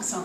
Wrong song.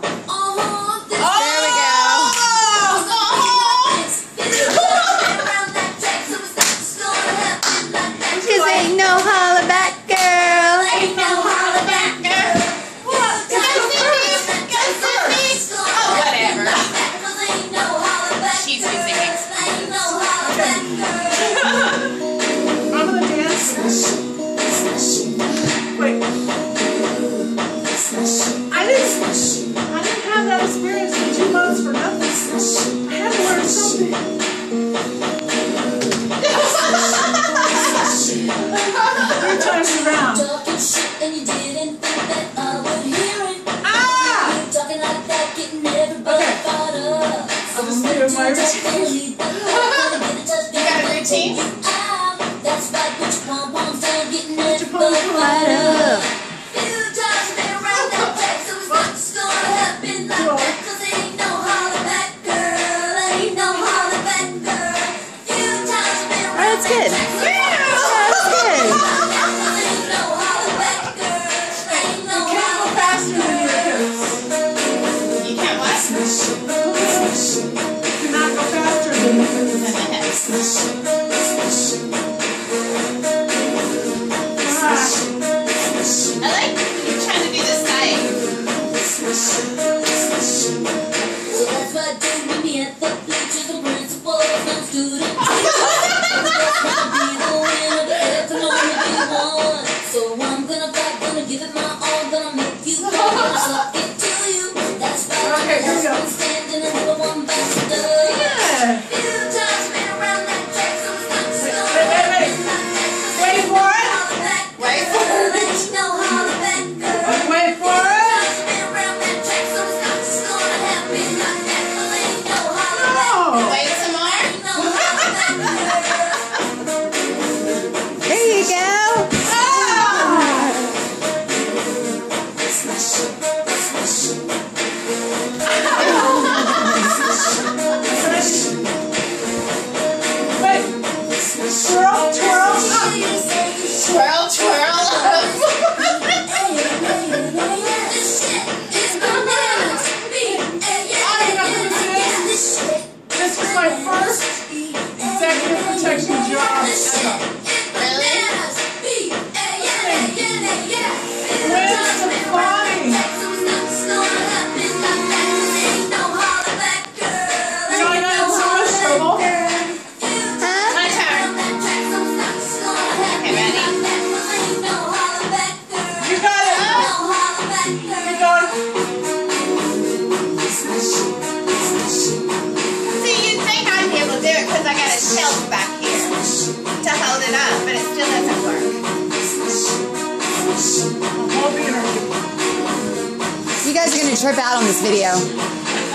Trip out on this video. You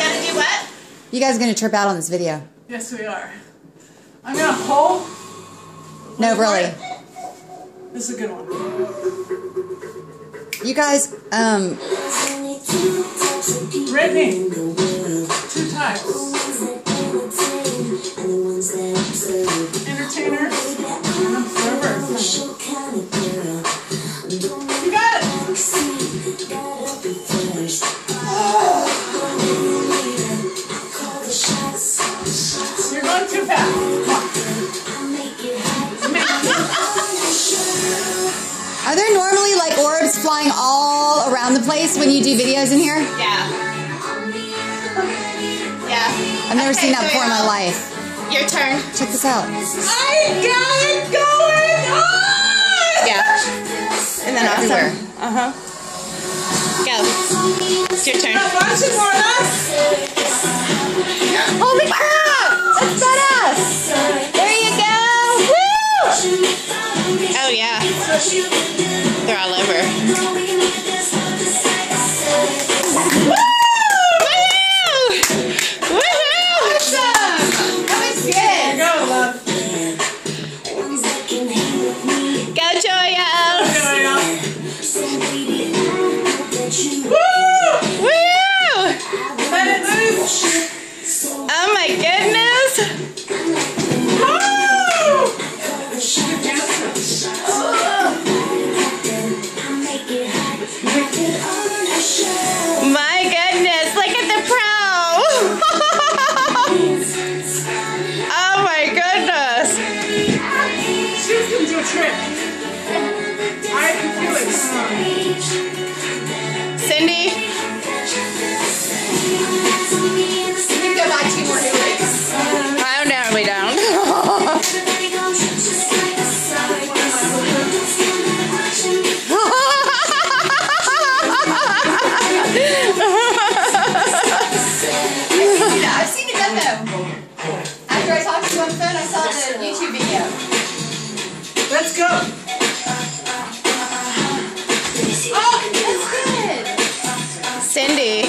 gotta do what? You guys are gonna trip out on this video. Yes, we are. I'm gonna hold. No, really. This is a good one. You guys, Brittany, 2 times. Entertainer and observer. You got it. You're going too fast. Are there normally like orbs flying all around the place when you do videos in here? Yeah. Yeah. I've never seen that before in my life. Your turn. Check this out. I got it going on! Yeah. And then everywhere. Awesome. Uh-huh. Go. It's your turn. Holy crap! That's badass! There you go! Woo! Oh yeah. They're all over. Woo! Woohoo! Woohoo! Awesome! That was good. There you go, love. Go, Joyelle! Go, Joyelle! Woo! Woo! Let it loose! Oh my goodness! Woo! Oh. My goodness! trip. I can feel it. Cindy. I think there are like 2 more new legs. I'm down, way down. After I talked to you on the phone, I saw the YouTube video. Let's go! Oh, that's good! Cindy.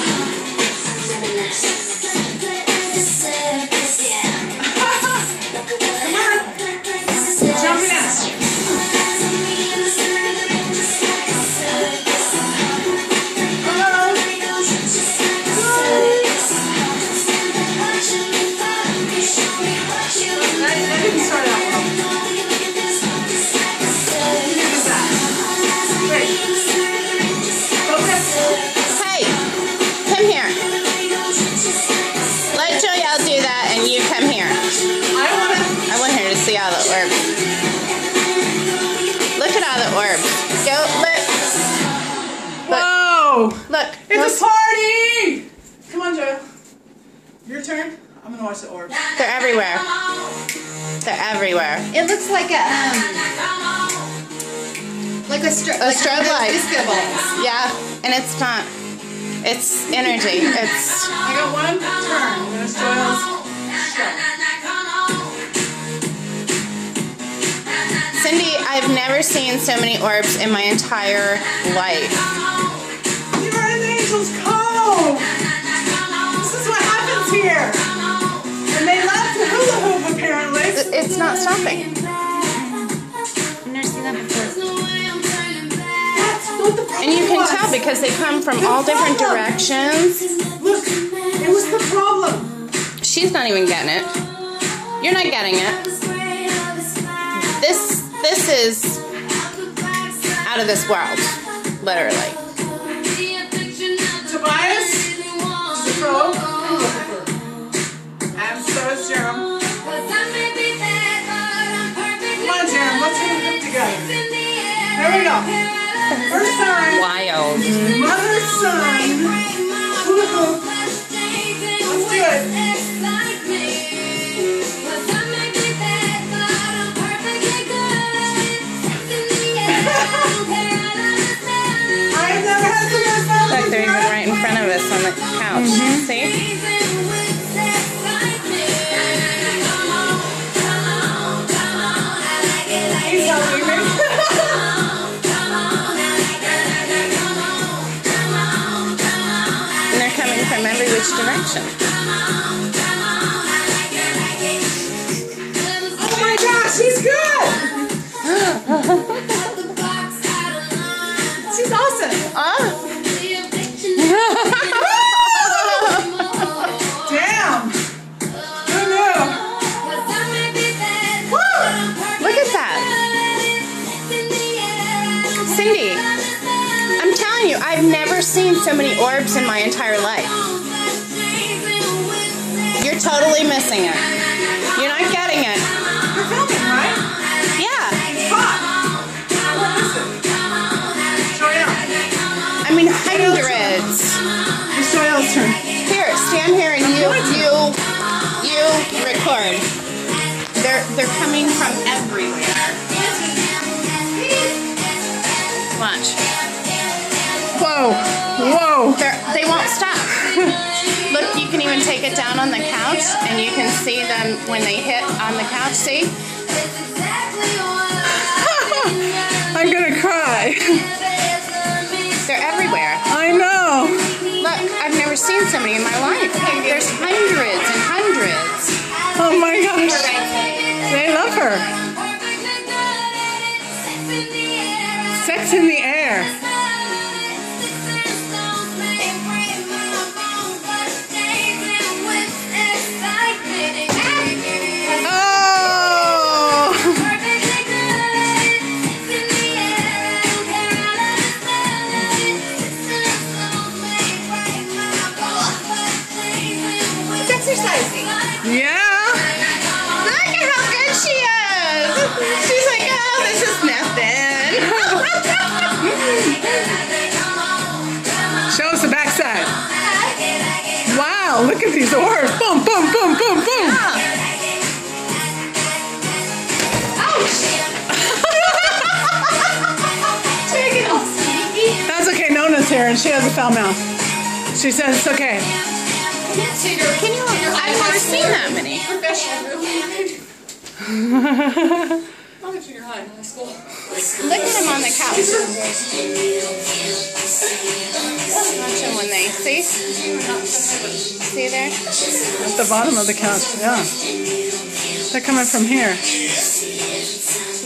Look. It's a party! Come on, Joyelle. Your turn. I'm gonna watch the orbs. They're everywhere. They're everywhere. It looks like a strobe light. Disco balls. Yeah, and it's not. It's energy. It's. I got one turn. There's Joyelle's. Cindy, I've never seen so many orbs in my entire life. Cold. This is what happens here. And they love the hula hoop apparently. It's not stopping. I've never seen that before. That's what the problem. And you can tell because they come from all different directions. Look, it was the problem. She's not even getting it. You're not getting it. This is out of this world, literally. I'm so strong. Come on, Jeremy, let's get them together. There we go. Her son. Wild. Mother's son. Hula hoop. Let's do it. I've never had the best family. Look, they're even right in front of us on the couch. Mm-hmm. See? Direction. Oh my gosh, she's good! She's awesome! Damn! Woo! Look at that! Cindy, I'm telling you, I've never seen so many orbs in my entire life. You're totally missing it. You're not getting it. You're filming, right? Yeah. Pop. I mean, hundreds. It's Joyelle's turn. Here, stand here and you record. They're coming from everywhere. Watch. Whoa. Whoa. They won't stop. Look, you can even take it down on the couch, and you can see them when they hit on the couch, see? I'm gonna cry. They're everywhere. I know. Look, I've never seen so many in my life. There's hundreds and hundreds. Oh my gosh. They love her. Sex in the air. He's the worst. Boom, boom, boom, boom, boom. Yeah. Ouch. Take it off, Sneaky. That's okay. Nona's here and she has a foul mouth. She says it's okay. Can you hold your I've never seen that many. Professional. I'm at junior high in high school. Look at him on the couch. Watch him when they see. See there? At the bottom of the couch, yeah. They're coming from here.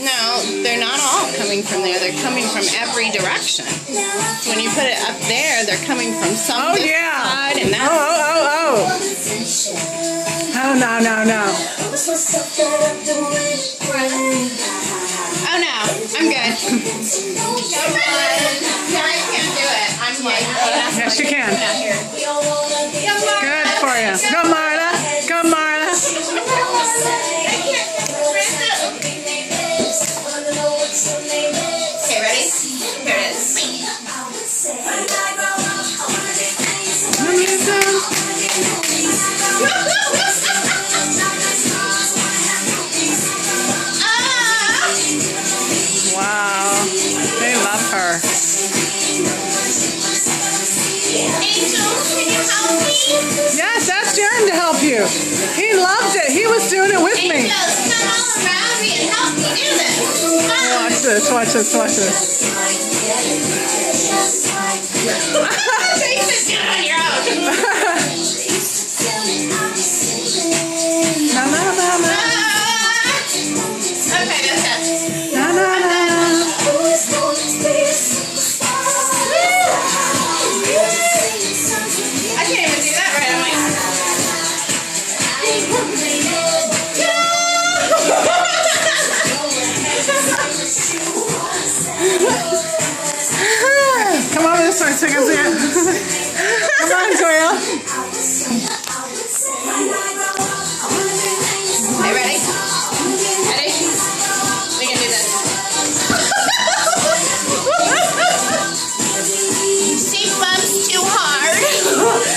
No, they're not all coming from there. They're coming from every direction. When you put it up there, they're coming from some side and that. Oh, no, no, no. Oh no, I'm good. I can't do it. I'm like, yes, you can. Good for you. Go, Marla. Go, Marla. Okay, ready? Here it is. Yes, ask Jaron to help you. He loved it. He was doing it with me. Watch this, watch this, watch this. Okay, that's it. Na na na. Come over this way so you can see it. Come on, Joyelle. Are you ready? Ready? We can do this. She bumps too hard.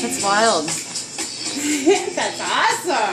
That's wild. That's awesome.